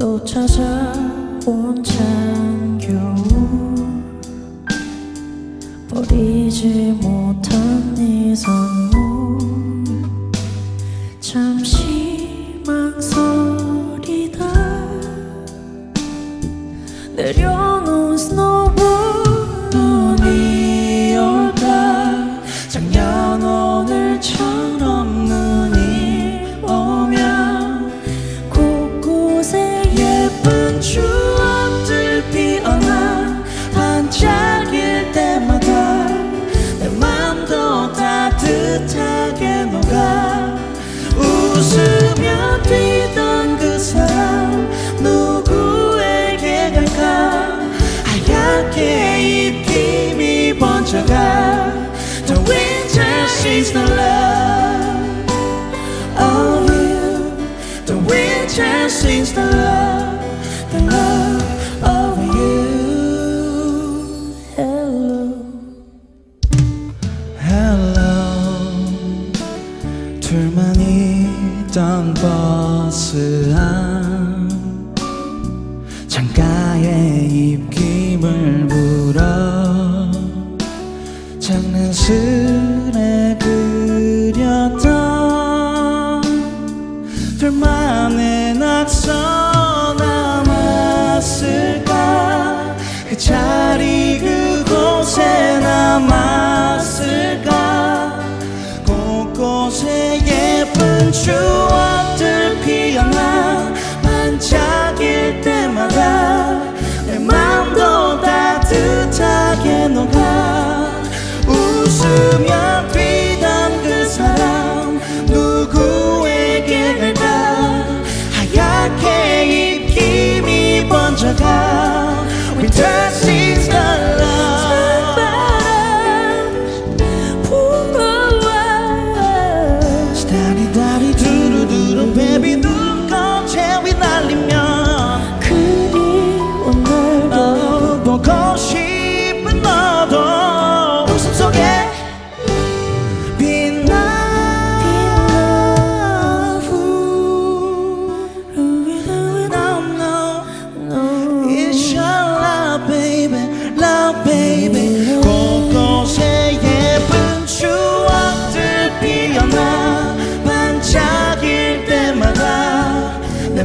또 찾아온 찬 겨울, 버리지 못한 네 선물, 잠시 망설이다 내려놓은 스노볼. 눈이 올까, 작년 오늘처럼 눈이 오면 곳곳에 예쁜 추억들 피어나. 반짝일 때마다 내 맘도 따뜻하게 녹아. 웃으며 뛰던 그 사람 누구에게 갈까. 하얗게 입김이 번져가. The winter sees the love of you. The winter sees the love of you. Hello, hello. 둘만 있던 버스 안 창가에 입김을 불어. 장난스레 그렸던 둘만의 낙서 남았을까. 그 자리 그곳에 남았을까. 곳곳에 예쁜 추억들 피어나. 반짝일 때마다 내 맘도 따뜻하게 녹아. 웃으며 뛰던 그 사람 누구에게 갈까. 하얗게 입김이 번져가. Winter sees the love. 바람 불어와. 스타리다리 두루두루 baby 눈꽃에 휘날리면 그리운 널 보고 싶은 너도 웃음 속에 빛나. Without no, it's your love baby, love baby. 곳곳에 예쁜 추억들 피어나. 반짝일 때마다 내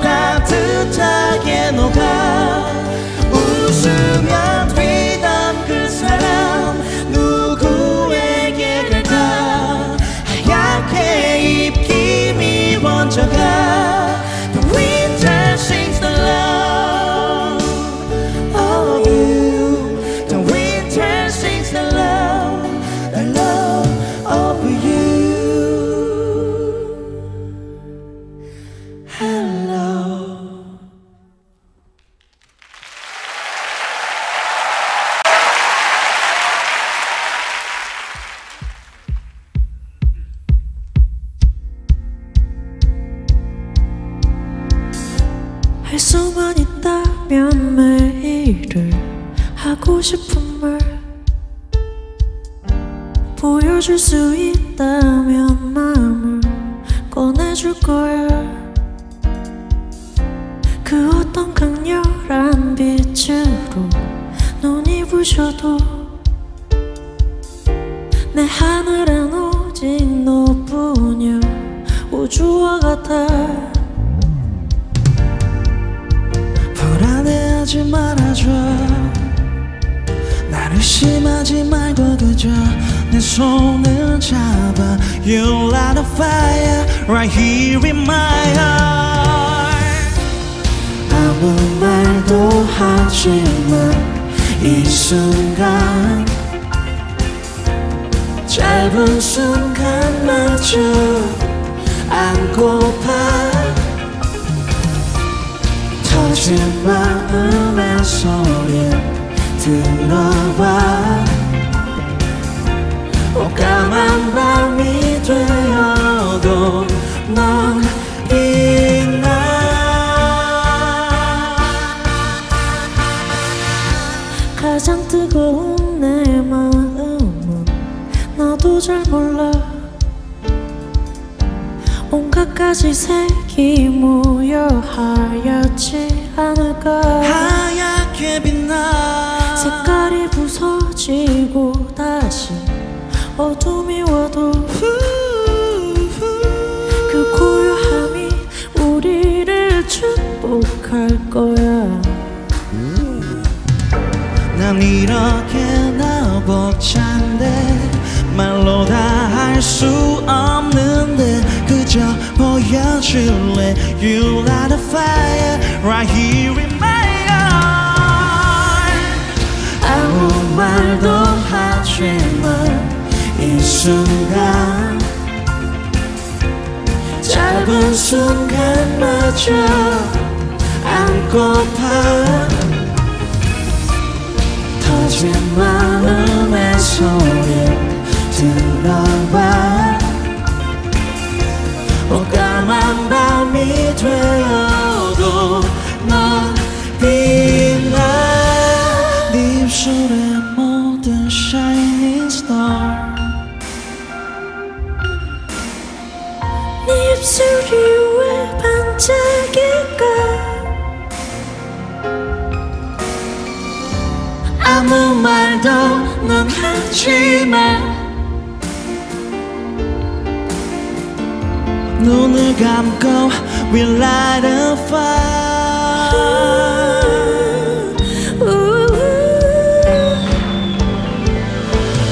따뜻하게 녹아. 웃으며 뛰던 그 사람 누구에게 갈까. 하얗게 입김이 번져가. The winter sings the love of you. The winter sings the love of you. Hello. 할 수만 있다면 매일을 하고 싶은 말 보여줄 수 있다면 마음을 꺼내줄 거야. 그 어떤 강렬한 빛으로 눈이 부셔도 내 하늘엔 오직 너뿐이야. 우주와 같아. 불안해하지 말아줘. 나를 심하지 말고 그저 내 손을 잡아. You light a fire right here in my heart. 아무 말도 하지 마이 순간. 짧은 순간마저 안고파. 터진 마음의 소리 들어봐. 오감한 밤이 되어도 넌 빛나. 가장 뜨거운 내 마음은 나도 잘 몰라. 온갖 가지 색이 기모여 하얗지 않을까. 하얗게 빛나 색깔이 부서지고 다시 어둠이 와도 그 고요함이 우리를 축복할 거야. 난 이렇게나 벅찬데 말로 다 할 수 없는데 그저 보여줄래. You light a fire right here in my heart. 아무 말도 하지만 이 순간 짧은 순간마저 안고파 터진 마음의 소리 들어봐. 오감한 밤이 되어도 넌 빛나. 네 입술에 모든 shining star. 네 입술이 왜 반짝일까. 아무 말도 넌 하지만 눈을 감고 we light a fire.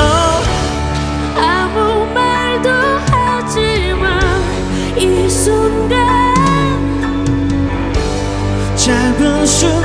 Oh. 아무 말도 하지만 이 순간 짧은 순간